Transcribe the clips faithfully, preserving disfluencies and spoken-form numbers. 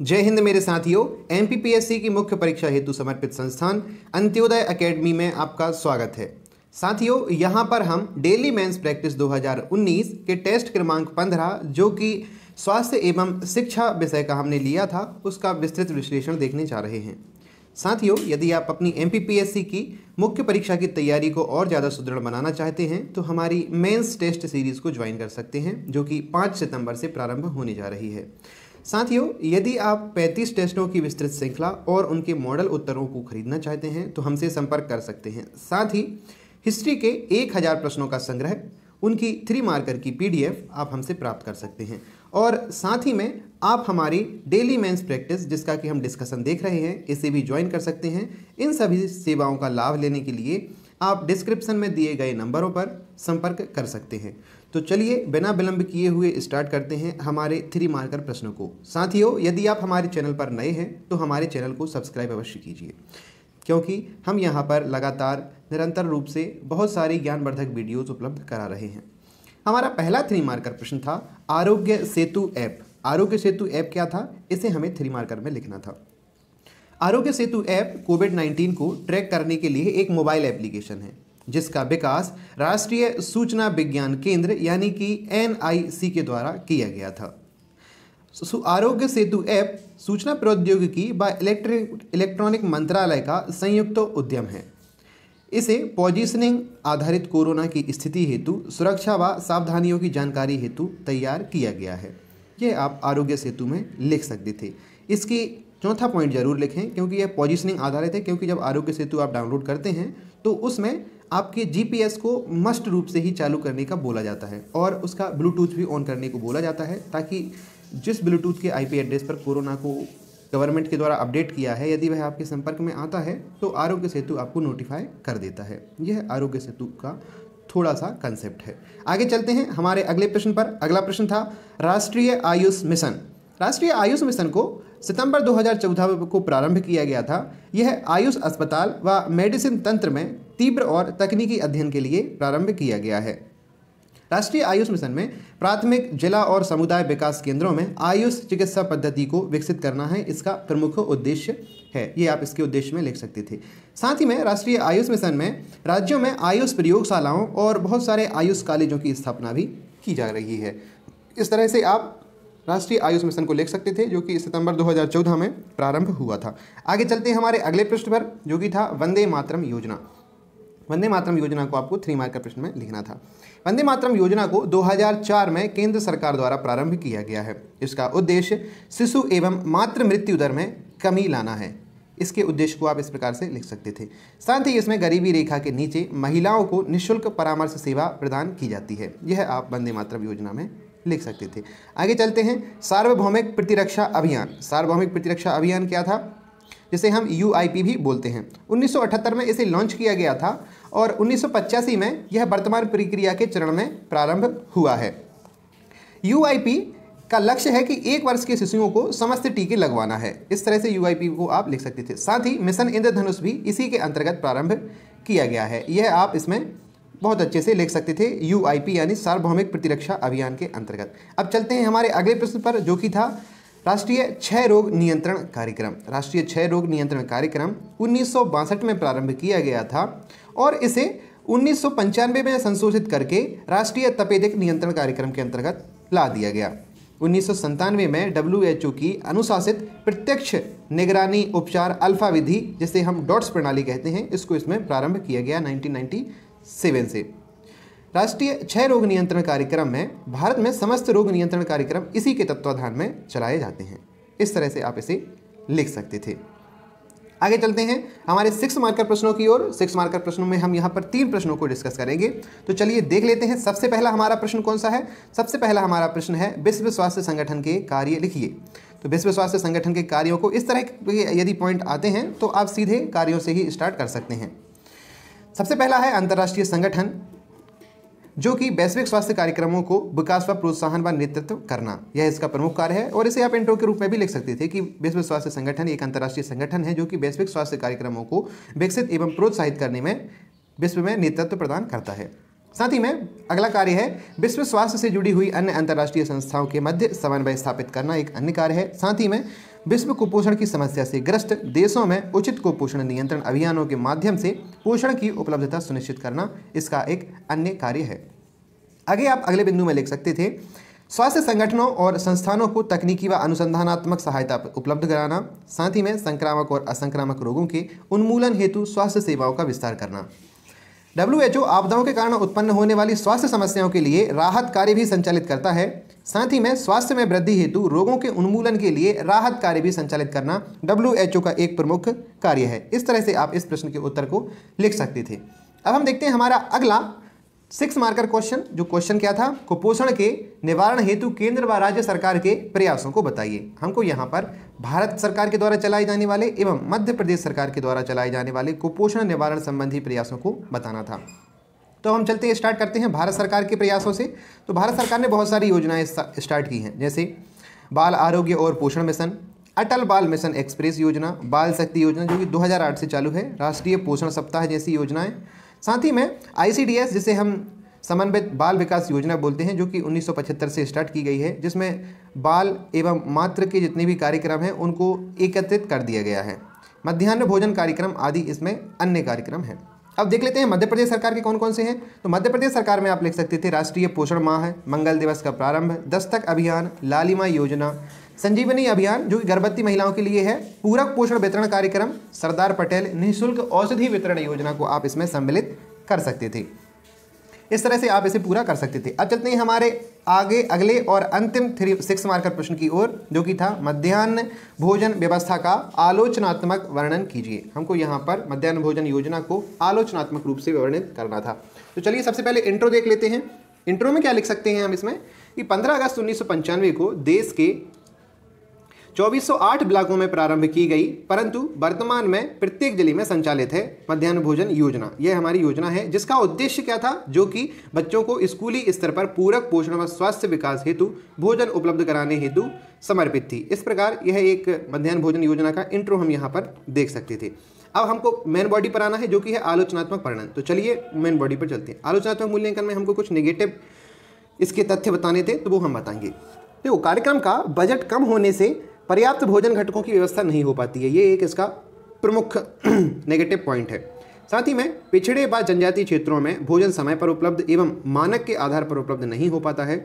जय हिंद मेरे साथियों, एमपीपीएससी की मुख्य परीक्षा हेतु समर्पित संस्थान अंत्योदय एकेडमी में आपका स्वागत है। साथियों, यहां पर हम डेली मेंस प्रैक्टिस दो हज़ार उन्नीस के टेस्ट क्रमांक पंद्रह, जो कि स्वास्थ्य एवं शिक्षा विषय का हमने लिया था, उसका विस्तृत विश्लेषण देखने जा रहे हैं। साथियों, यदि आप अपनी एमपीपीएससी की मुख्य परीक्षा की तैयारी को और ज़्यादा सुदृढ़ बनाना चाहते हैं तो हमारी मेंस टेस्ट सीरीज़ को ज्वाइन कर सकते हैं, जो कि पाँच सितंबर से प्रारंभ होने जा रही है। साथियों, यदि आप पैंतीस टेस्टों की विस्तृत श्रृंखला और उनके मॉडल उत्तरों को खरीदना चाहते हैं तो हमसे संपर्क कर सकते हैं। साथ ही हिस्ट्री के एक हज़ार प्रश्नों का संग्रह, उनकी थ्री मार्कर की पीडीएफ आप हमसे प्राप्त कर सकते हैं। और साथ ही में आप हमारी डेली मेंस प्रैक्टिस, जिसका कि हम डिस्कशन देख रहे हैं, इसे भी ज्वाइन कर सकते हैं। इन सभी सेवाओं का लाभ लेने के लिए आप डिस्क्रिप्शन में दिए गए नंबरों पर संपर्क कर सकते हैं। तो चलिए बिना विलंब किए हुए स्टार्ट करते हैं हमारे थ्री मार्कर प्रश्नों को। साथियों, यदि आप हमारे चैनल पर नए हैं तो हमारे चैनल को सब्सक्राइब अवश्य कीजिए, क्योंकि हम यहाँ पर लगातार निरंतर रूप से बहुत सारी ज्ञानवर्धक वीडियोज़ उपलब्ध करा रहे हैं। हमारा पहला थ्री मार्कर प्रश्न था आरोग्य सेतु ऐप। आरोग्य सेतु ऐप क्या था, इसे हमें थ्री मार्कर में लिखना था। आरोग्य सेतु ऐप कोविड उन्नीस को ट्रैक करने के लिए एक मोबाइल एप्लीकेशन है, जिसका विकास राष्ट्रीय सूचना विज्ञान केंद्र यानी कि एन आई सी के द्वारा किया गया था। आरोग्य सेतु ऐप सूचना प्रौद्योगिकी व इलेक्ट्रॉनिक मंत्रालय का संयुक्त उद्यम है। इसे पॉजिशनिंग आधारित कोरोना की स्थिति हेतु, सुरक्षा व सावधानियों की जानकारी हेतु तैयार किया गया है। यह आप आरोग्य सेतु में लिख सकते थे। इसकी चौथा पॉइंट जरूर लिखें, क्योंकि यह पॉजिशनिंग आधारित है, क्योंकि जब आरोग्य सेतु आप डाउनलोड करते हैं तो उसमें आपके जीपीएस को मस्ट रूप से ही चालू करने का बोला जाता है और उसका ब्लूटूथ भी ऑन करने को बोला जाता है, ताकि जिस ब्लूटूथ के आईपी एड्रेस पर कोरोना को गवर्नमेंट के द्वारा अपडेट किया है, यदि वह आपके संपर्क में आता है तो आरोग्य सेतु आपको नोटिफाई कर देता है। यह आरोग्य सेतु का थोड़ा सा कंसेप्ट है। आगे चलते हैं हमारे अगले प्रश्न पर। अगला प्रश्न था राष्ट्रीय आयुष मिशन। राष्ट्रीय आयुष मिशन को सितंबर दो हज़ार चौदह को प्रारंभ किया गया था। यह आयुष अस्पताल व मेडिसिन तंत्र में तीव्र और तकनीकी अध्ययन के लिए प्रारंभ किया गया है। राष्ट्रीय आयुष मिशन में प्राथमिक, जिला और समुदाय विकास केंद्रों में आयुष चिकित्सा पद्धति को विकसित करना है, इसका प्रमुख उद्देश्य है। ये आप इसके उद्देश्य में लिख सकते थे। साथ ही में राष्ट्रीय आयुष मिशन में राज्यों में आयुष प्रयोगशालाओं और बहुत सारे आयुष कॉलेजों की स्थापना भी की जा रही है। इस तरह से आप राष्ट्रीय आयुष मिशन को लिख सकते थे, जो कि सितंबर दो हज़ार चौदह में प्रारंभ हुआ था। आगे चलते हैं हमारे अगले पृष्ठ पर, जो कि था वंदे मातरम योजना। वंदे मातरम योजना को आपको थ्री मार्कर प्रश्न में लिखना था। वंदे मातरम योजना को दो हज़ार चार में केंद्र सरकार द्वारा प्रारंभ किया गया है। इसका उद्देश्य शिशु एवं मातृ मृत्यु दर में कमी लाना है। इसके उद्देश्य को आप इस प्रकार से लिख सकते थे। साथ ही इसमें गरीबी रेखा के नीचे महिलाओं को निःशुल्क परामर्श सेवा प्रदान की जाती है। यह आप वंदे मातरम योजना में लिख सकते थे। आगे चलते हैं सार्वभौमिक प्रतिरक्षा अभियान। सार्वभौमिक प्रतिरक्षा अभियान क्या था, जिसे हम यू आई पी भी बोलते हैं। उन्नीस सौ अठहत्तर में इसे लॉन्च किया गया था और उन्नीस सौ पचासी में यह वर्तमान प्रक्रिया के चरण में प्रारंभ हुआ है। यू आई पी का लक्ष्य है कि एक वर्ष के शिशुओं को समस्त टीके लगवाना है। इस तरह से यू आई पी को आप लिख सकते थे। साथ ही मिशन इंद्रधनुष भी इसी के अंतर्गत प्रारंभ किया गया है। यह आप इसमें बहुत अच्छे से लिख सकते थे, यू आई पी यानी सार्वभौमिक प्रतिरक्षा अभियान के अंतर्गत। अब चलते हैं हमारे अगले प्रश्न पर, जो कि था राष्ट्रीय क्षय रोग नियंत्रण कार्यक्रम। राष्ट्रीय क्षय रोग नियंत्रण कार्यक्रम उन्नीस सौ बासठ में प्रारंभ किया गया था और इसे उन्नीस सौ पंचानवे में संशोधित करके राष्ट्रीय तपेदिक नियंत्रण कार्यक्रम के अंतर्गत ला दिया गया। उन्नीस सौ संतानवे में डब्ल्यू एच ओ की अनुशासित प्रत्यक्ष निगरानी उपचार अल्फा विधि, जिसे हम डॉट्स प्रणाली कहते हैं, इसको इसमें प्रारंभ किया गया नाइनटीन नाइन्टी सेवन से। राष्ट्रीय क्षय रोग नियंत्रण कार्यक्रम में भारत में समस्त रोग नियंत्रण कार्यक्रम इसी के तत्वाधान में चलाए जाते हैं। इस तरह से आप इसे लिख सकते थे। आगे चलते हैं हमारे सिक्स मार्कर प्रश्नों की ओर। सिक्स मार्कर प्रश्नों में हम यहाँ पर तीन प्रश्नों को डिस्कस करेंगे, तो चलिए देख लेते हैं। सबसे पहला हमारा प्रश्न कौन सा है? सबसे पहला हमारा प्रश्न है विश्व स्वास्थ्य संगठन के कार्य लिखिए। तो विश्व स्वास्थ्य संगठन के कार्यों को इस तरह के यदि पॉइंट आते हैं तो आप सीधे कार्यों से ही स्टार्ट कर सकते हैं। सबसे पहला है अंतर्राष्ट्रीय संगठन, जो कि वैश्विक स्वास्थ्य कार्यक्रमों को विकास व प्रोत्साहन व नेतृत्व करना, यह इसका प्रमुख कार्य है। और इसे आप इंट्रो के रूप में भी लिख सकते थे कि विश्व स्वास्थ्य संगठन एक अंतर्राष्ट्रीय संगठन है, जो कि वैश्विक स्वास्थ्य कार्यक्रमों को विकसित एवं प्रोत्साहित करने में विश्व में नेतृत्व प्रदान करता है। साथ ही में अगला कार्य है विश्व स्वास्थ्य से जुड़ी हुई अन्य अंतर्राष्ट्रीय संस्थाओं के मध्य समन्वय स्थापित करना, एक अन्य कार्य है। साथ ही में विश्व कुपोषण की समस्या से ग्रस्त देशों में उचित कुपोषण नियंत्रण अभियानों के माध्यम से पोषण की उपलब्धता सुनिश्चित करना इसका एक अन्य कार्य है। आगे आप अगले बिंदु में लिख सकते थे, स्वास्थ्य संगठनों और संस्थानों को तकनीकी व अनुसंधानात्मक सहायता उपलब्ध कराना, साथ ही में संक्रामक और असंक्रामक रोगों के उन्मूलन हेतु स्वास्थ्य सेवाओं का विस्तार करना। डब्ल्यू एच ओ आपदाओं के कारण उत्पन्न होने वाली स्वास्थ्य समस्याओं के लिए राहत कार्य भी संचालित करता है, साथ ही में स्वास्थ्य में वृद्धि हेतु रोगों के उन्मूलन के लिए राहत कार्य भी संचालित करना डब्ल्यू एच ओ का एक प्रमुख कार्य है। इस तरह से आप इस प्रश्न के उत्तर को लिख सकते थे। अब हम देखते हैं हमारा अगला सिक्स मार्कर क्वेश्चन, जो क्वेश्चन क्या था, कुपोषण के निवारण हेतु केंद्र व राज्य सरकार के प्रयासों को बताइए। हमको यहाँ पर भारत सरकार के द्वारा चलाए जाने वाले एवं मध्य प्रदेश सरकार के द्वारा चलाए जाने वाले कुपोषण निवारण संबंधी प्रयासों को बताना था। तो हम चलते हैं, स्टार्ट करते हैं भारत सरकार के प्रयासों से। तो भारत सरकार ने बहुत सारी योजनाएं स्टार्ट की हैं, जैसे बाल आरोग्य और पोषण मिशन, अटल बाल मिशन एक्सप्रेस योजना, बाल शक्ति योजना जो कि दो हज़ार आठ से चालू है, राष्ट्रीय पोषण सप्ताह जैसी योजनाएं, साथ ही में आई सी डी एस जिसे हम समन्वित बाल विकास योजना बोलते हैं, जो कि उन्नीस सौ पचहत्तर से स्टार्ट की गई है, जिसमें बाल एवं मातृ के जितने भी कार्यक्रम हैं उनको एकत्रित कर दिया गया है। मध्याह्न भोजन कार्यक्रम आदि इसमें अन्य कार्यक्रम हैं। अब देख लेते हैं मध्य प्रदेश सरकार के कौन कौन से हैं। तो मध्य प्रदेश सरकार में आप लिख सकते थे, राष्ट्रीय पोषण माह है, मंगल दिवस का प्रारंभ, दस्तक अभियान, लालिमा योजना, संजीवनी अभियान जो कि गर्भवती महिलाओं के लिए है, पूरक पोषण वितरण कार्यक्रम, सरदार पटेल निःशुल्क औषधि वितरण योजना को आप इसमें सम्मिलित कर सकते थे। इस तरह से आप इसे पूरा कर सकते थे। अब चलते हैं हमारे आगे अगले और अंतिम थ्री सिक्स मार्कर प्रश्न की ओर, जो कि था मध्याह्न भोजन व्यवस्था का आलोचनात्मक वर्णन कीजिए। हमको यहाँ पर मध्याह्न भोजन योजना को आलोचनात्मक रूप से वर्णित करना था। तो चलिए सबसे पहले इंट्रो देख लेते हैं। इंट्रो में क्या लिख सकते हैं हम इसमें कि पंद्रह अगस्त उन्नीस सौ पंचानवे को देश के चौबीस सौ आठ ब्लॉकों में प्रारंभ की गई, परंतु वर्तमान में प्रत्येक जिले में संचालित है मध्याह्न भोजन योजना। यह हमारी योजना है जिसका उद्देश्य क्या था, जो कि बच्चों को स्कूली स्तर पर पूरक पोषण व स्वास्थ्य विकास हेतु भोजन उपलब्ध कराने हेतु समर्पित थी। इस प्रकार यह एक मध्याह्न भोजन योजना का इंट्रो हम यहाँ पर देख सकते थे। अब हमको मेन बॉडी पर आना है, जो कि है आलोचनात्मक वर्णन। तो चलिए मेन बॉडी पर चलते हैं। आलोचनात्मक मूल्यांकन में हमको कुछ निगेटिव इसके तथ्य बताने थे, तो वो हम बताएंगे। देखो, कार्यक्रम का बजट कम होने से पर्याप्त भोजन घटकों की व्यवस्था नहीं हो पाती है, ये एक इसका प्रमुख नेगेटिव पॉइंट है। साथ ही में पिछड़े व जनजातीय क्षेत्रों में भोजन समय पर उपलब्ध एवं मानक के आधार पर उपलब्ध नहीं हो पाता है।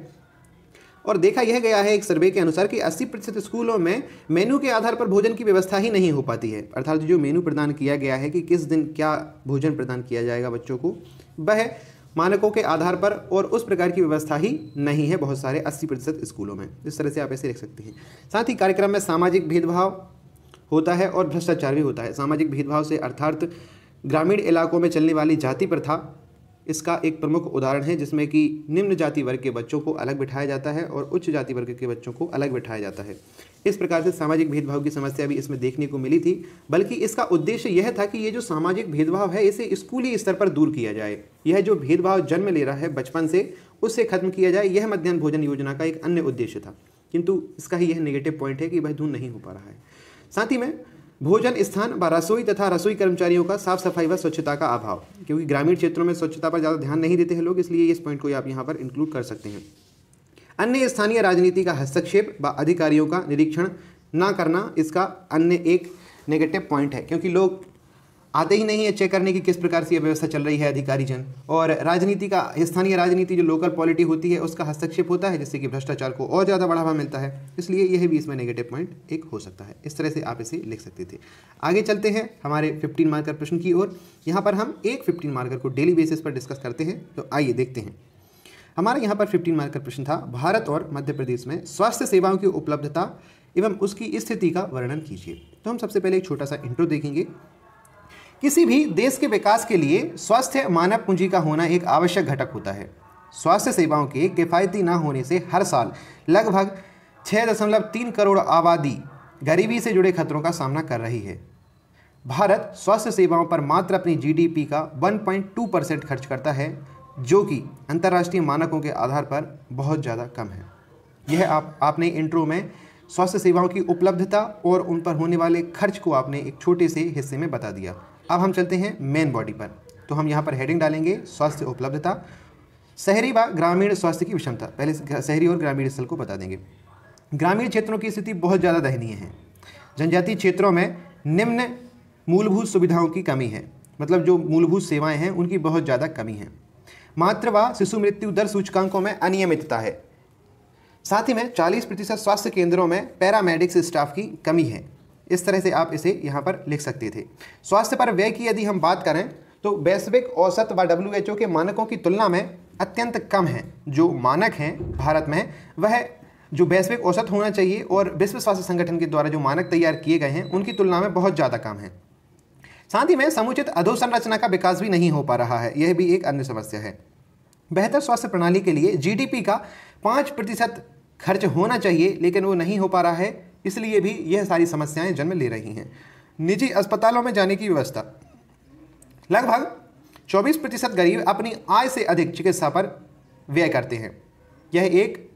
और देखा यह गया है एक सर्वे के अनुसार कि अस्सी प्रतिशत स्कूलों में मेनू के आधार पर भोजन की व्यवस्था ही नहीं हो पाती है, अर्थात जो मेनू प्रदान किया गया है कि किस दिन क्या भोजन प्रदान किया जाएगा बच्चों को, वह मानकों के आधार पर और उस प्रकार की व्यवस्था ही नहीं है बहुत सारे अस्सी प्रतिशत स्कूलों में। इस तरह से आप ऐसे लिख सकते हैं। साथ ही कार्यक्रम में सामाजिक भेदभाव होता है और भ्रष्टाचार भी होता है। सामाजिक भेदभाव से अर्थात ग्रामीण इलाकों में चलने वाली जाति प्रथा इसका एक प्रमुख उदाहरण है, जिसमें कि निम्न जाति वर्ग के बच्चों को अलग बिठाया जाता है और उच्च जाति वर्ग के बच्चों को अलग बिठाया जाता है। इस प्रकार से सामाजिक भेदभाव की समस्या भी इसमें देखने को मिली थी, बल्कि इसका उद्देश्य यह था कि ये जो सामाजिक भेदभाव है इसे स्कूली स्तर पर दूर किया जाए, यह जो भेदभाव जन्म ले रहा है बचपन से उससे खत्म किया जाए, यह मध्याह्न भोजन योजना का एक अन्य उद्देश्य था। किंतु इसका यह नेगेटिव पॉइंट है कि वह दूर नहीं हो पा रहा है। साथ ही में भोजन स्थान व रसोई तथा रसोई कर्मचारियों का साफ सफाई व स्वच्छता का अभाव, क्योंकि ग्रामीण क्षेत्रों में स्वच्छता पर ज़्यादा ध्यान नहीं देते हैं लोग, इसलिए इस पॉइंट को आप यहाँ पर इंक्लूड कर सकते हैं। अन्य स्थानीय राजनीति का हस्तक्षेप व अधिकारियों का निरीक्षण ना करना इसका अन्य एक नेगेटिव पॉइंट है, क्योंकि लोग आते ही नहीं है चेक करने की किस प्रकार से यह व्यवस्था चल रही है अधिकारीजन। और राजनीति का स्थानीय राजनीति जो लोकल पॉलिटी होती है उसका हस्तक्षेप होता है, जिससे कि भ्रष्टाचार को और ज़्यादा बढ़ावा मिलता है, इसलिए यह भी इसमें नेगेटिव पॉइंट एक हो सकता है। इस तरह से आप इसे लिख सकते थे। आगे चलते हैं हमारे फिफ्टीन मार्कर प्रश्न की ओर। यहाँ पर हम एक फिफ्टीन मार्कर को डेली बेसिस पर डिस्कस करते हैं। तो आइए देखते हैं, हमारे यहाँ पर फिफ्टीन मार्कर प्रश्न था, भारत और मध्य प्रदेश में स्वास्थ्य सेवाओं की उपलब्धता एवं उसकी स्थिति का वर्णन कीजिए। तो हम सबसे पहले एक छोटा सा इंट्रो देखेंगे। किसी भी देश के विकास के लिए स्वास्थ्य मानव पूंजी का होना एक आवश्यक घटक होता है। स्वास्थ्य सेवाओं के किफ़ायती ना होने से हर साल लगभग छह दशमलव तीन करोड़ आबादी गरीबी से जुड़े खतरों का सामना कर रही है। भारत स्वास्थ्य सेवाओं पर मात्र अपनी जी डी पी का एक दशमलव दो परसेंट खर्च करता है, जो कि अंतर्राष्ट्रीय मानकों के आधार पर बहुत ज़्यादा कम है। यह आप आपने इंट्रो में स्वास्थ्य सेवाओं की उपलब्धता और उन पर होने वाले खर्च को आपने एक छोटे से हिस्से में बता दिया। अब हम चलते हैं मेन बॉडी पर। तो हम यहाँ पर हेडिंग डालेंगे, स्वास्थ्य उपलब्धता, शहरी व ग्रामीण स्वास्थ्य की विषमता। पहले शहरी और ग्रामीण स्थल को बता देंगे। ग्रामीण क्षेत्रों की स्थिति बहुत ज़्यादा दयनीय है। जनजातीय क्षेत्रों में निम्न मूलभूत सुविधाओं की कमी है, मतलब जो मूलभूत सेवाएं हैं उनकी बहुत ज़्यादा कमी है। मातृ व शिशु मृत्यु दर सूचकांकों में अनियमितता है। साथ ही में चालीस प्रतिशत स्वास्थ्य केंद्रों में पैरामेडिक्स स्टाफ की कमी है। इस तरह से आप इसे यहाँ पर लिख सकते थे। स्वास्थ्य पर व्यय की यदि हम बात करें तो वैश्विक औसत व डब्ल्यू एच ओ के मानकों की तुलना में अत्यंत कम है। जो मानक हैं भारत में वह जो वैश्विक औसत होना चाहिए और विश्व स्वास्थ्य संगठन के द्वारा जो मानक तैयार किए गए हैं उनकी तुलना में बहुत ज़्यादा कम है। साथ ही में समुचित अधोसंरचना का विकास भी नहीं हो पा रहा है, यह भी एक अन्य समस्या है। बेहतर स्वास्थ्य प्रणाली के लिए जीडीपी का पाँच प्रतिशत खर्च होना चाहिए, लेकिन वो नहीं हो पा रहा है, इसलिए भी यह सारी समस्याएं जन्म ले रही हैं। निजी अस्पतालों में जाने की व्यवस्था, लगभग चौबीस प्रतिशत गरीब अपनी आय से अधिक चिकित्सा पर व्यय करते हैं। यह एक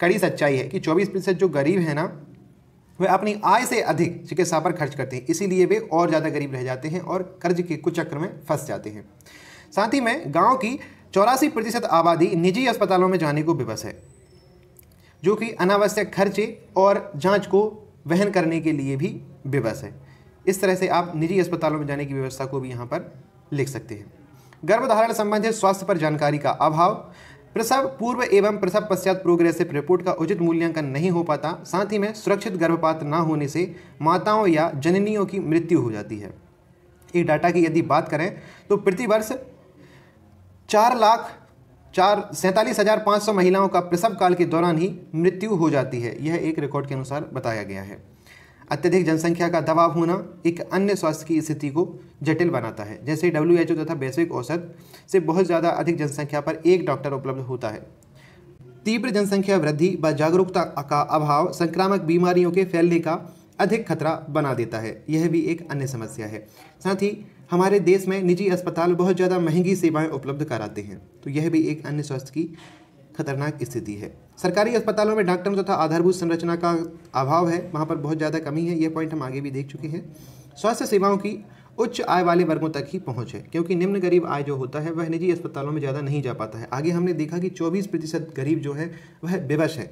कड़ी सच्चाई है कि चौबीस प्रतिशत जो गरीब हैं ना वे अपनी आय से अधिक चिकित्सा पर खर्च करते हैं, इसीलिए वे और ज़्यादा गरीब रह जाते हैं और कर्ज के कुचक्र में फंस जाते हैं। साथ ही में गाँव की चौरासी प्रतिशत आबादी निजी अस्पतालों में जाने को विवश है, जो कि अनावश्यक खर्चे और जांच को वहन करने के लिए भी विवश है। इस तरह से आप निजी अस्पतालों में जाने की व्यवस्था को भी यहाँ पर लिख सकते हैं। गर्भधारण संबंधित स्वास्थ्य पर जानकारी का अभाव, प्रसव पूर्व एवं प्रसव पश्चात प्रोग्रेसिव रिपोर्ट का उचित मूल्यांकन नहीं हो पाता। साथ ही में सुरक्षित गर्भपात ना होने से माताओं या जननियों की मृत्यु हो जाती है। ये डाटा की यदि बात करें तो प्रतिवर्ष चार लाख चार सैंतालीस हज़ार पाँच सौ महिलाओं का प्रसव काल के दौरान ही मृत्यु हो जाती है, यह एक रिकॉर्ड के अनुसार बताया गया है। अत्यधिक जनसंख्या का दबाव होना एक अन्य स्वास्थ्य की स्थिति को जटिल बनाता है। जैसे डब्ल्यू एच ओ तथा वैश्विक औसत से बहुत ज़्यादा अधिक जनसंख्या पर एक डॉक्टर उपलब्ध होता है। तीव्र जनसंख्या वृद्धि व जागरूकता का अभाव संक्रामक बीमारियों के फैलने का अधिक खतरा बना देता है, यह भी एक अन्य समस्या है। साथ ही हमारे देश में निजी अस्पताल बहुत ज़्यादा महंगी सेवाएं उपलब्ध कराते हैं, तो यह भी एक अन्य स्वास्थ्य की खतरनाक स्थिति है। सरकारी अस्पतालों में डॉक्टरों तथा आधारभूत संरचना का अभाव है, वहाँ पर बहुत ज़्यादा कमी है। यह पॉइंट हम आगे भी देख चुके हैं। स्वास्थ्य सेवाओं की उच्च आय वाले वर्गों तक ही पहुँच है, क्योंकि निम्न गरीब आय जो होता है वह निजी अस्पतालों में ज़्यादा नहीं जा पाता है। आगे हमने देखा कि चौबीस प्रतिशत गरीब जो है वह बेबस है।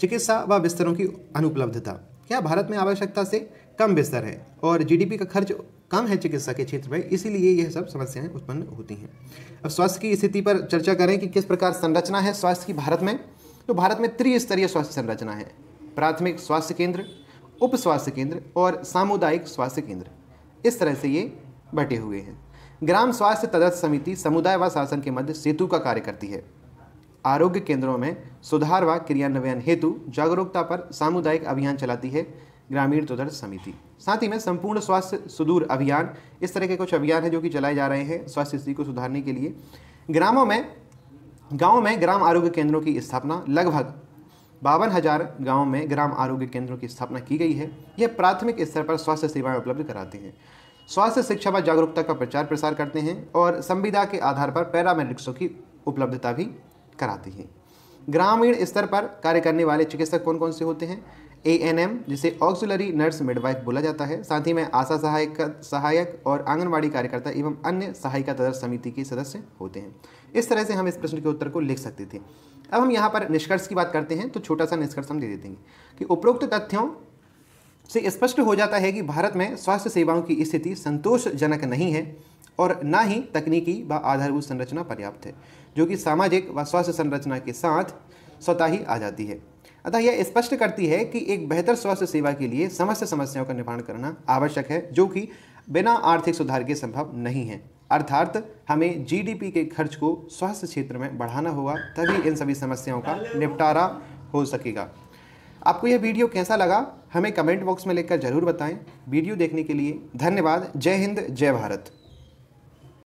चिकित्सा व बिस्तरों की अनुपलब्धता, क्या भारत में आवश्यकता से कम बिस्तर है और जीडीपी का खर्च कम है चिकित्सा के क्षेत्र में, इसीलिए यह सब समस्याएं उत्पन्न होती हैं। अब स्वास्थ्य की स्थिति पर चर्चा करें कि किस प्रकार संरचना है स्वास्थ्य की भारत में। तो भारत में त्रिस्तरीय स्वास्थ्य संरचना है, प्राथमिक स्वास्थ्य केंद्र, उप स्वास्थ्य केंद्र और सामुदायिक स्वास्थ्य केंद्र, इस तरह से ये बटे हुए हैं। ग्राम स्वास्थ्य तदस्थ समिति समुदाय व शासन के मध्य सेतु का कार्य करती है। आरोग्य केंद्रों में सुधार व क्रियान्वयन हेतु जागरूकता पर सामुदायिक अभियान चलाती है ग्रामीण तदस्थ समिति। साथ ही में संपूर्ण स्वास्थ्य सुदूर अभियान, इस तरह के कुछ अभियान हैं जो कि चलाए जा रहे हैं स्वास्थ्य स्थिति को सुधारने के लिए। ग्रामों में गाँव में ग्राम आरोग्य केंद्रों की स्थापना, लगभग बावन हज़ार गाँव में ग्राम आरोग्य केंद्रों की स्थापना की गई है। यह प्राथमिक स्तर पर स्वास्थ्य सेवाएँ उपलब्ध कराते हैं, स्वास्थ्य शिक्षा व जागरूकता का प्रचार प्रसार करते हैं और संविदा के आधार पर पैरामेडिक्सों की उपलब्धता भी कराती है। ग्रामीण स्तर पर कार्य करने वाले चिकित्सक कौन कौन से होते हैं? ए एन एम जिसे ऑक्सिलरी नर्स मिडवाइफ बोला जाता है, साथ ही में आशा सहायक सहायक और आंगनबाड़ी कार्यकर्ता एवं अन्य सहायिका तदस्थ समिति के सदस्य होते हैं। इस तरह से हम इस प्रश्न के उत्तर को लिख सकते थे। अब हम यहाँ पर निष्कर्ष की बात करते हैं, तो छोटा सा निष्कर्ष हम दे देते हैं कि उपरोक्त तथ्यों से स्पष्ट हो जाता है कि भारत में स्वास्थ्य सेवाओं की स्थिति संतोषजनक नहीं है और ना ही तकनीकी व आधारभूत संरचना पर्याप्त है, जो कि सामाजिक व स्वास्थ्य संरचना के साथ स्वतः ही आ जाती है। अतः यह स्पष्ट करती है कि एक बेहतर स्वास्थ्य सेवा के लिए समस्त समस्याओं का निवारण करना आवश्यक है, जो कि बिना आर्थिक सुधार के संभव नहीं है। अर्थात हमें जीडीपी के खर्च को स्वास्थ्य क्षेत्र में बढ़ाना होगा, तभी इन सभी समस्याओं का निपटारा हो सकेगा। आपको यह वीडियो कैसा लगा हमें कमेंट बॉक्स में लिखकर जरूर बताएं। वीडियो देखने के लिए धन्यवाद। जय हिंद, जय भारत।